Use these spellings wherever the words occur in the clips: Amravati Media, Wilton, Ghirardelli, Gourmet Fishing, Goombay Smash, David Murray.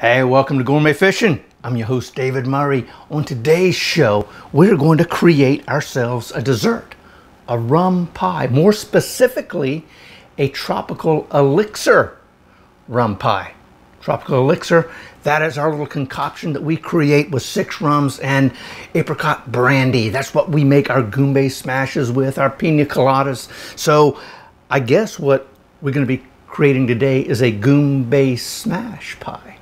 Hey, welcome to Gourmet Fishing. I'm your host, David Murray. On today's show, we're going to create ourselves a dessert, a rum pie, more specifically, a tropical elixir rum pie. Tropical elixir, that is our little concoction that we create with 6 rums and apricot brandy. That's what we make our Goombay Smashes with, our pina coladas. So I guess what we're going to be creating today is a Goombay Smash pie.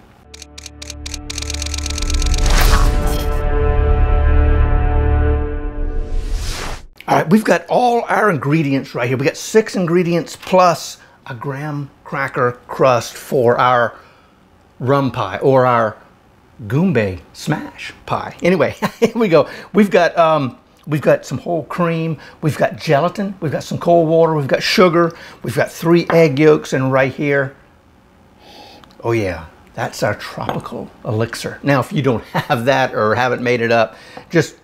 All right, we've got all our ingredients right here. We got 6 ingredients plus a graham cracker crust for our rum pie or our Goombay Smash pie. Anyway, here we go. We've got some whole cream. We've got gelatin. We've got some cold water. We've got sugar. We've got 3 egg yolks, and right here, oh yeah, that's our tropical elixir. Now, if you don't have that or haven't made it up, just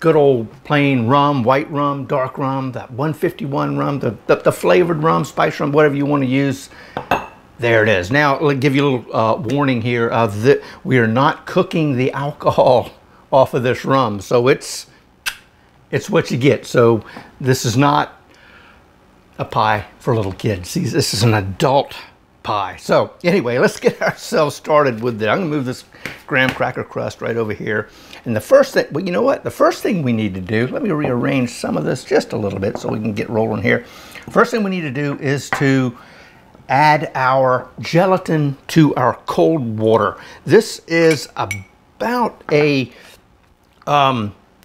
good old plain rum, white rum, dark rum, that 151 rum, the flavored rum, spice rum, whatever you want to use. There it is. Now, I'll give you a little warning here. We are not cooking the alcohol off of this rum, so it's what you get. So this is not a pie for little kids. This is an adult pie. So anyway, let's get ourselves started with that. I'm gonna move this graham cracker crust right over here. And the first thing, well, you know what? The first thing we need to do, let me rearrange some of this just a little bit so we can get rolling here. First thing we need to do is to add our gelatin to our cold water. This is about a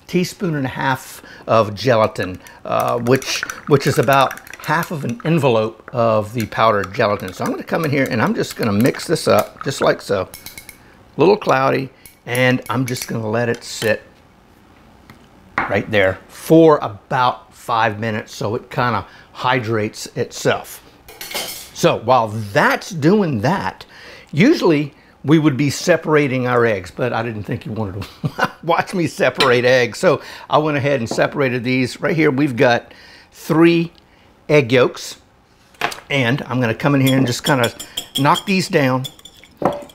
teaspoon and a half of gelatin, which is about half of an envelope of the powdered gelatin. So I'm gonna come in here and I'm just gonna mix this up just like so. A little cloudy. And I'm just gonna let it sit right there for about 5 minutes so it kind of hydrates itself. So while that's doing that, usually we would be separating our eggs, but I didn't think you wanted to watch me separate eggs. So I went ahead and separated these. Right here, we've got 3 egg yolks. And I'm gonna come in here and just kind of knock these down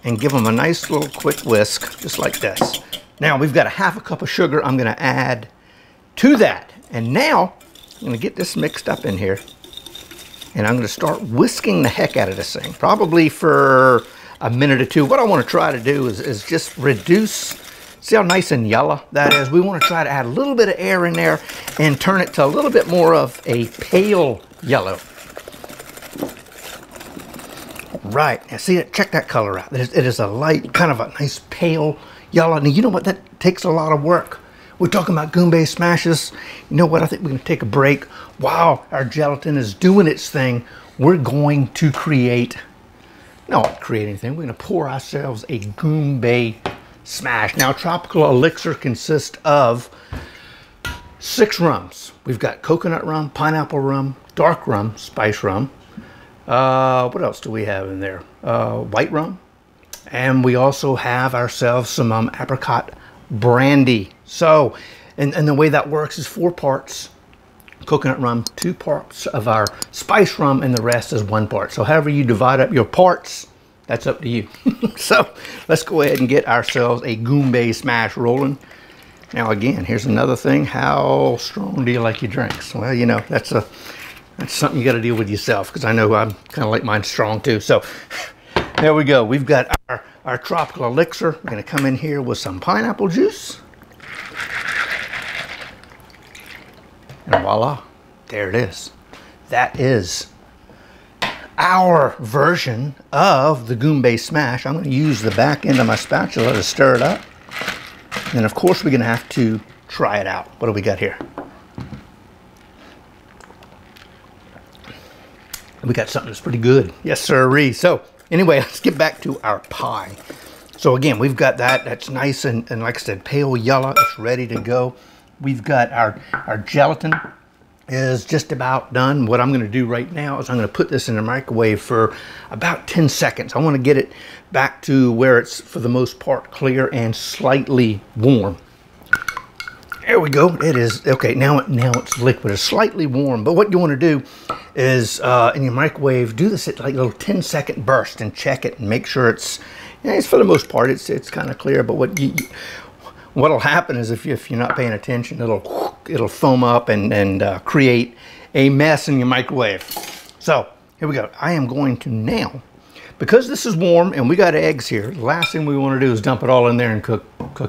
and give them a nice little quick whisk, just like this. Now we've got a half a cup of sugar I'm gonna add to that. And now I'm gonna get this mixed up in here and I'm gonna start whisking the heck out of this thing, probably for a minute or two. What I wanna try to do is just reduce, see how nice and yellow that is? We wanna try to add a little bit of air in there and turn it to a little bit more of a pale yellow. Right, now see it, check that color out. It is a light, kind of a nice pale yellow. Now you know what, that takes a lot of work. We're talking about Goombay Smashes. You know what, I think we're gonna take a break. While our gelatin is doing its thing, we're going to create, not create anything, we're gonna pour ourselves a Goombay Smash. Now tropical elixir consists of 6 rums. We've got coconut rum, pineapple rum, dark rum, spice rum. What else do we have in there? White rum. And we also have ourselves some apricot brandy. So, and the way that works is 4 parts coconut rum, 2 parts of our spice rum, and the rest is 1 part. So however you divide up your parts, that's up to you. So let's go ahead and get ourselves a Goombay Smash rolling. Now again, here's another thing. How strong do you like your drinks? Well, you know, that's something you got to deal with yourself, because I know I'm kind of like mine strong too. So there we go. We've got our tropical elixir. We're going to come in here with some pineapple juice. And voila, there it is. That is our version of the Goombay Smash. I'm going to use the back end of my spatula to stir it up. And of course, we're going to have to try it out. What do we got here? We got something that's pretty good. Yes, sirree. So anyway, let's get back to our pie. So again, we've got that's nice and like I said, pale yellow, it's ready to go. We've got our gelatin is just about done. What I'm gonna do right now is I'm gonna put this in the microwave for about 10 seconds. I wanna get it back to where it's for the most part clear and slightly warm. There we go. It is okay. Now it's liquid. It's slightly warm. But what you want to do is in your microwave, do this at like a little 10-second burst and check it and make sure it's Yeah, it's for the most part, it's kind of clear. But what'll happen is if you're not paying attention, it'll foam up and create a mess in your microwave. So here we go. I am going to now, because this is warm and we got eggs here, the last thing we want to do is dump it all in there and cook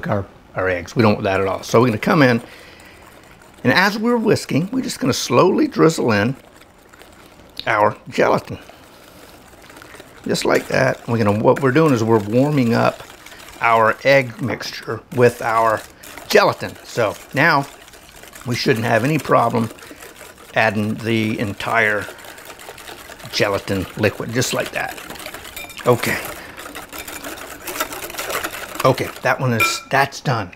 our eggs. We don't want that at all. So we're going to come in, and as we're whisking, we're just going to slowly drizzle in our gelatin. Just like that. We're gonna, what we're doing is we're warming up our egg mixture with our gelatin. So now we shouldn't have any problem adding the entire gelatin liquid, just like that. Okay. Okay, that one is, that's done.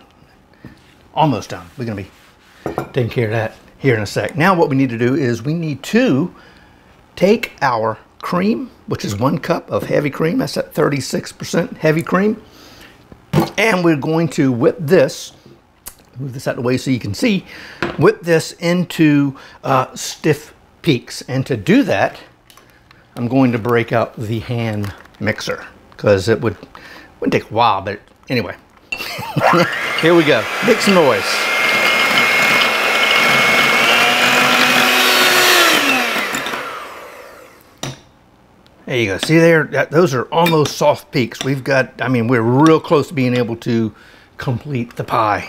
Almost done. We're gonna be taking care of that here in a sec. Now what we need to do is we need to take our cream, which is 1 cup of heavy cream, that's at 36% heavy cream, and we're going to whip this, move this out of the way so you can see, whip this into stiff peaks. And to do that, I'm going to break out the hand mixer, because it wouldn't take a while, but anyway. Here we go, make some noise. There you go. See there, those are almost soft peaks. We've got, I mean, we're real close to being able to complete the pie.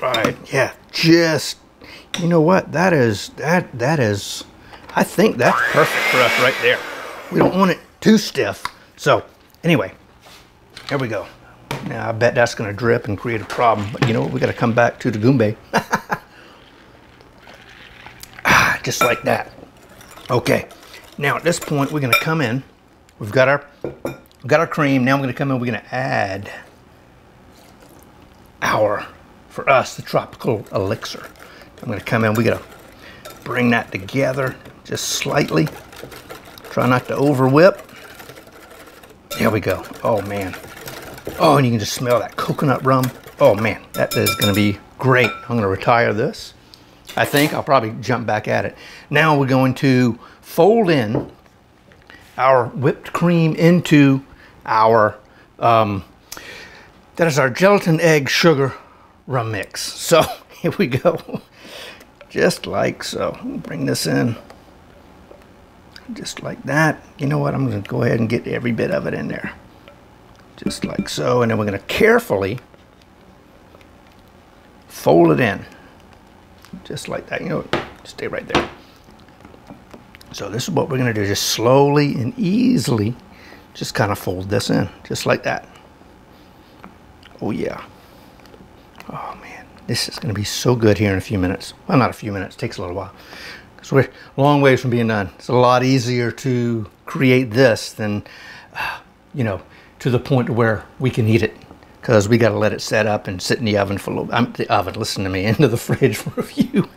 Right, yeah, just, you know what? That is, I think that's perfect for us right there. We don't want it too stiff. So anyway, here we go. Now I bet that's gonna drip and create a problem, but you know what? We gotta come back to the Goombay. Just like that. Okay, now at this point we're going to come in, we've got our cream. Now we're going to come in, we're going to add our, for us, the tropical elixir. I'm going to come in, we're going to bring that together just slightly, try not to over whip. There we go. Oh man, oh, and you can just smell that coconut rum. Oh man, that is going to be great. I'm going to retire this. I think I'll probably jump back at it. Now we're going to fold in our whipped cream into our, that is our gelatin, egg, sugar, rum mix. So here we go, just like so. Bring this in, just like that. You know what, I'm gonna go ahead and get every bit of it in there. Just like so, and then we're gonna carefully fold it in. Just like that, you know, stay right there. So this is what we're gonna do, just slowly and easily, just kind of fold this in, just like that. Oh yeah. Oh man, this is gonna be so good here in a few minutes. Well, not a few minutes, it takes a little while. Because we're a long ways from being done. It's a lot easier to create this than, you know, to the point where we can eat it. Because we got to let it set up and sit in the oven for a little, the oven, listen to me, into the fridge for a few.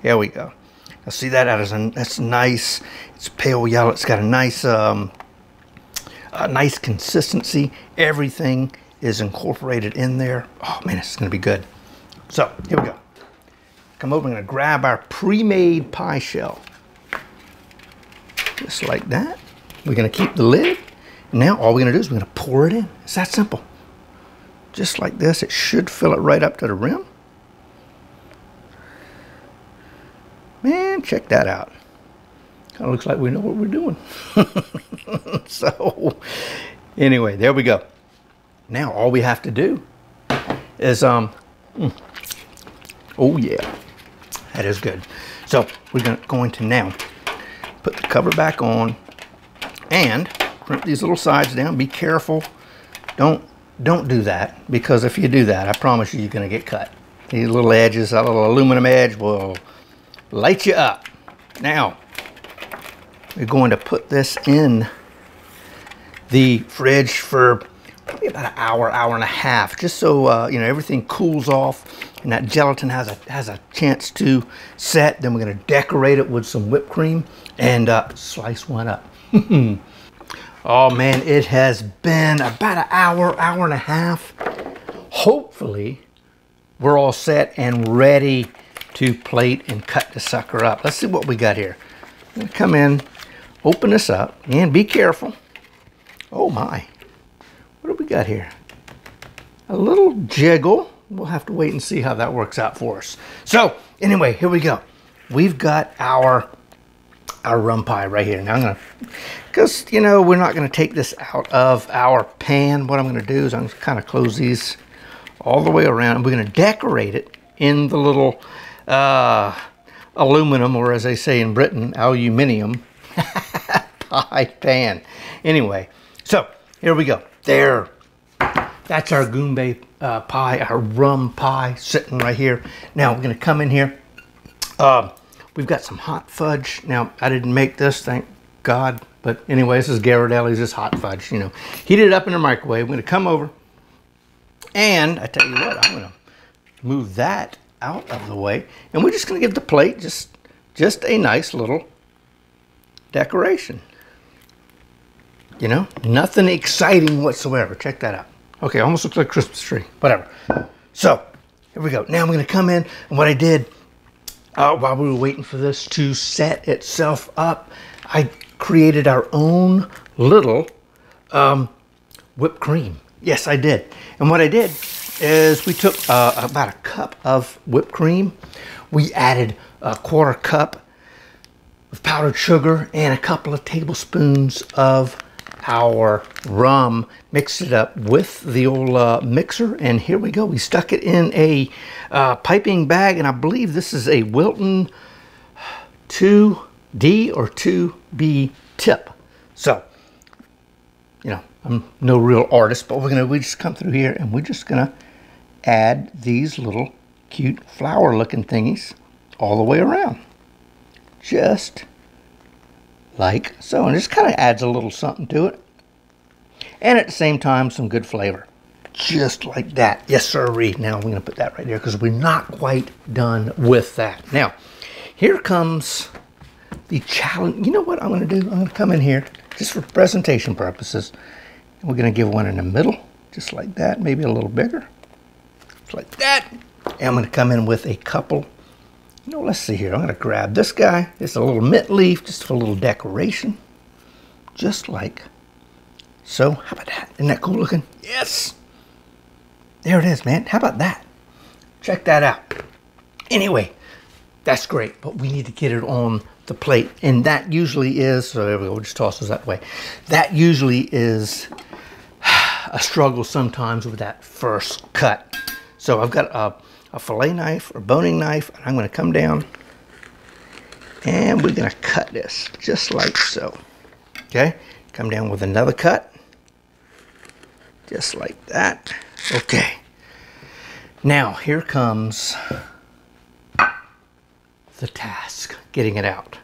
Here we go. Now see that, that's nice, it's pale yellow, it's got a nice consistency. Everything is incorporated in there. Oh man, it's going to be good. So here we go. Come over, I'm going to grab our pre-made pie shell. Just like that. We're going to keep the lid. Now all we're going to do is we're going to pour it in. It's that simple. Just like this, it should fill it right up to the rim. Man, check that out. Kind of looks like we know what we're doing. So, anyway, there we go. Now all we have to do is, oh yeah, that is good. So we're going to now put the cover back on and crimp these little sides down. Be careful. Don't do that, because if you do that, I promise you, you're going to get cut. These little edges, that little aluminum edge will light you up. Now, we're going to put this in the fridge for probably about an hour, hour and a half, just so, you know, everything cools off and that gelatin has a chance to set. Then we're going to decorate it with some whipped cream and slice one up. Oh man, it has been about an hour, hour and a half. Hopefully, we're all set and ready to plate and cut the sucker up. Let's see what we got here. I'm going to come in, open this up, and be careful. Oh my, what do we got here? A little jiggle. We'll have to wait and see how that works out for us. So anyway, here we go. We've got our rum pie right here. Now I'm going to, because you know we're not going to take this out of our pan, what I'm going to do is I'm going to kind of close these all the way around, and we're going to decorate it in the little aluminum, or as they say in Britain, aluminium pie pan. Anyway, so here we go. There, that's our Goombay pie, our rum pie sitting right here. Now we're going to come in here. We've got some hot fudge. Now, I didn't make this, thank God. But anyway, this is Ghirardelli's, this hot fudge, you know. Heat it up in the microwave. I'm going to come over. And I tell you what, I'm going to move that out of the way. And we're just going to give the plate just a nice little decoration. You know, nothing exciting whatsoever. Check that out. Okay, almost looks like a Christmas tree. Whatever. So, here we go. Now I'm going to come in, and what I did... while we were waiting for this to set itself up, I created our own little whipped cream. Yes, I did. And what I did is we took about a cup of whipped cream. We added a quarter cup of powdered sugar and a couple of tablespoons of our rum, mixed it up with the old mixer, and here we go. We stuck it in a piping bag, and I believe this is a Wilton 2D or 2B tip. So, you know, I'm no real artist, but we just come through here, and we're just gonna add these little cute flower looking thingies all the way around, just like so, and just kind of adds a little something to it, and at the same time some good flavor, just like that. Yes sirree. Now I'm going to put that right there because we're not quite done with that. Now here comes the challenge. You know what I'm going to do? I'm going to come in here just for presentation purposes, and we're going to give one in the middle, just like that, maybe a little bigger, just like that. And I'm going to come in with a couple. No, let's see here. I'm going to grab this guy. It's a little mint leaf, just for a little decoration. Just like so. How about that? Isn't that cool looking? Yes! There it is, man. How about that? Check that out. Anyway, that's great, but we need to get it on the plate. And that usually is, so there we go, we'll just toss this that way. That usually is a struggle sometimes with that first cut. So I've got a fillet knife or boning knife, and I'm going to come down and we're going to cut this just like so. Okay, come down with another cut just like that. Okay, now here comes the task, getting it out.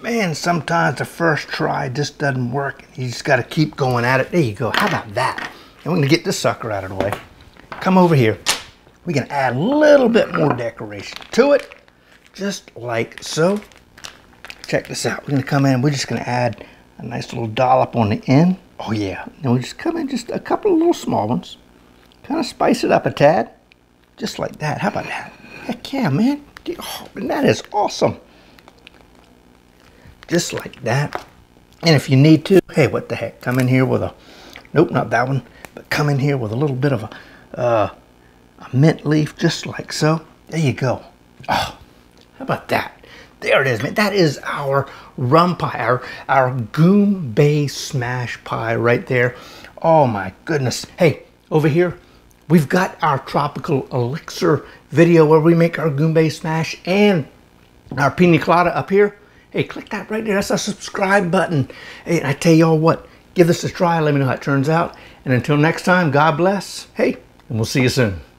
Man, sometimes the first try just doesn't work. You just got to keep going at it. There you go. How about that? And we're going to get this sucker out of the way. Come over here. We can add a little bit more decoration to it, just like so. Check this out. We're going to come in, we're just going to add a nice little dollop on the end. Oh yeah. Now we just come in, just a couple of little small ones, kind of spice it up a tad, just like that. How about that? Heck yeah, man. Oh, that is awesome. Just like that. And if you need to, hey, what the heck, come in here with a, nope, not that one, but come in here with a little bit of a mint leaf, just like so. There you go. Oh, how about that? There it is, man. That is our rum pie, our Goombay Smash pie right there. Oh my goodness. Hey, over here, we've got our tropical elixir video where we make our Goombay Smash and our pina colada up here. Hey, click that right there. That's our subscribe button. Hey, and I tell y'all what, give this a try. Let me know how it turns out. And until next time, God bless. Hey, and we'll see you soon.